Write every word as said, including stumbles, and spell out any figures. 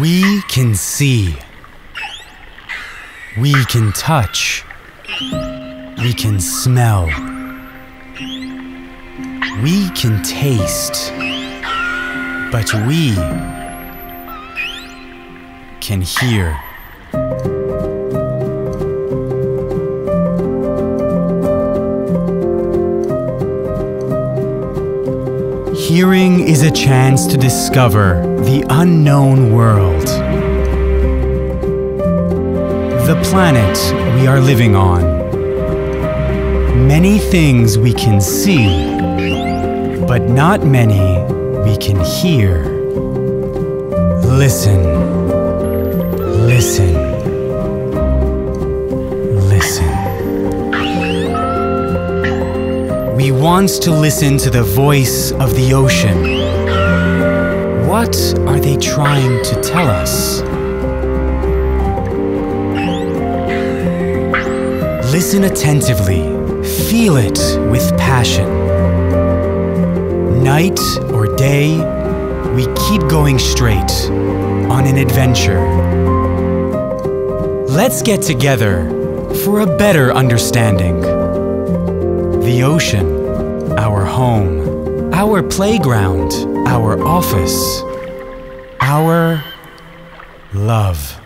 We can see. We can touch. We can smell. We can taste. But we can hear. Hearing is a chance to discover the unknown world, the planet we are living on. Many things we can see, but not many we can hear. Listen, listen, listen. We want to listen to the voice of the ocean. What are they trying to tell us? Listen attentively, feel it with passion. Night or day, we keep going straight on an adventure. Let's get together for a better understanding. The ocean, our home, our playground, our office, our love.